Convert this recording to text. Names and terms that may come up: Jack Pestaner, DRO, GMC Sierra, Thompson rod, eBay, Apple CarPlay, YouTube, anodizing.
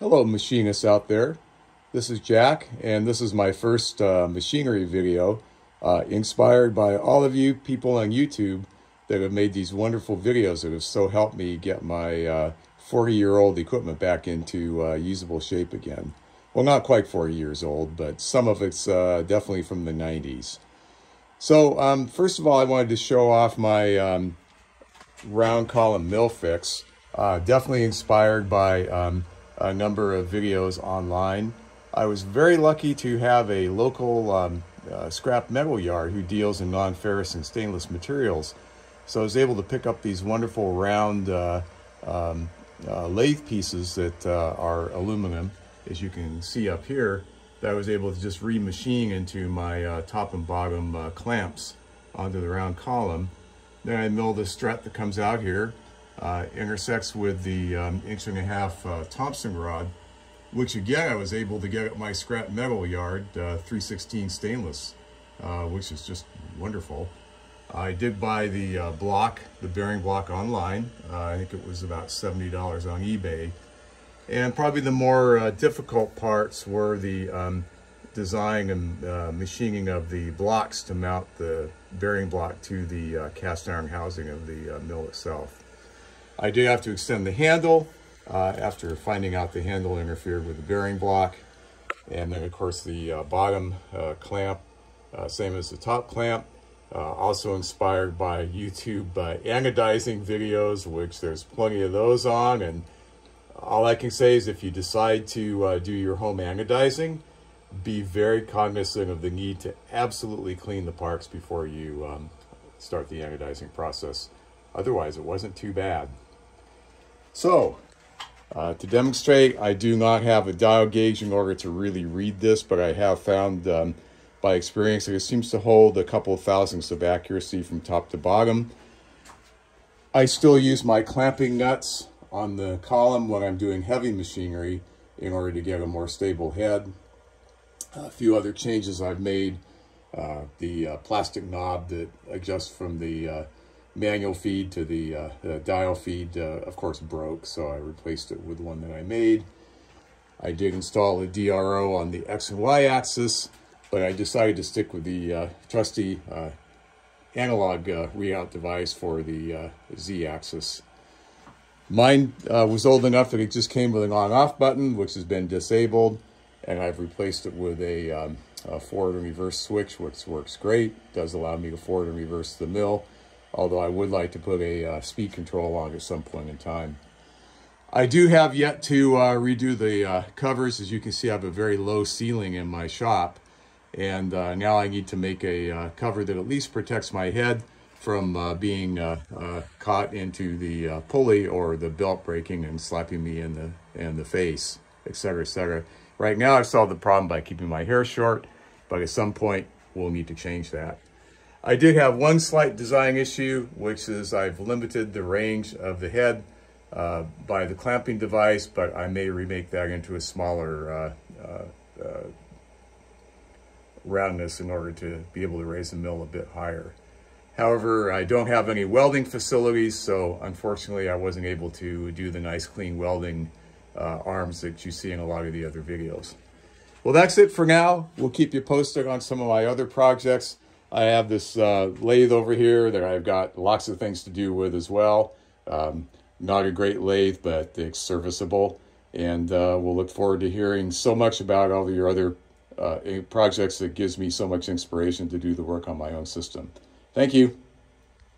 Hello machinists out there, this is Jack, and this is my first machinery video inspired by all of you people on YouTube that have made these wonderful videos that have so helped me get my 40-year-old equipment back into usable shape again. Well, not quite 40 years old, but some of it's definitely from the 90s. So first of all, I wanted to show off my round column mill fix, definitely inspired by a number of videos online. I was very lucky to have a local scrap metal yard who deals in non-ferrous and stainless materials. So I was able to pick up these wonderful round lathe pieces that are aluminum, as you can see up here, that I was able to just remachine into my top and bottom clamps onto the round column. Then I mill the strut that comes out here. Intersects with the 1.5-inch Thompson rod, which again I was able to get at my scrap metal yard, 316 stainless, which is just wonderful. I did buy the block, the bearing block, online. I think it was about $70 on eBay. And probably the more difficult parts were the design and machining of the blocks to mount the bearing block to the cast iron housing of the mill itself. I did have to extend the handle after finding out the handle interfered with the bearing block. And then of course the bottom clamp, same as the top clamp, also inspired by YouTube anodizing videos, which there's plenty of those on. And all I can say is if you decide to do your home anodizing, be very cognizant of the need to absolutely clean the parts before you start the anodizing process. Otherwise, it wasn't too bad. So, to demonstrate, I do not have a dial gauge in order to really read this, but I have found by experience that it seems to hold a couple of thousandths of accuracy from top to bottom. I still use my clamping nuts on the column when I'm doing heavy machinery in order to get a more stable head. A few other changes I've made, the plastic knob that adjusts from the manual feed to the dial feed, of course, broke, so I replaced it with one that I made. I did install a DRO on the X and Y axis, but I decided to stick with the trusty analog readout device for the Z axis. Mine was old enough that it just came with an on-off button, which has been disabled, and I've replaced it with a forward and reverse switch, which works great. It does allow me to forward and reverse the mill, although I would like to put a speed control on at some point in time. I do have yet to redo the covers. As you can see, I have a very low ceiling in my shop, and now I need to make a cover that at least protects my head from being caught into the pulley or the belt breaking and slapping me in the face, etc., etc. Right now I've solved the problem by keeping my hair short, but at some point we'll need to change that. I did have one slight design issue, which is I've limited the range of the head by the clamping device, but I may remake that into a smaller roundness in order to be able to raise the mill a bit higher. However, I don't have any welding facilities, so unfortunately I wasn't able to do the nice clean welding arms that you see in a lot of the other videos. Well, that's it for now. We'll keep you posted on some of my other projects. I have this lathe over here that I've got lots of things to do with as well. Not a great lathe, but it's serviceable. And we'll look forward to hearing so much about all of your other projects that gives me so much inspiration to do the work on my own system. Thank you.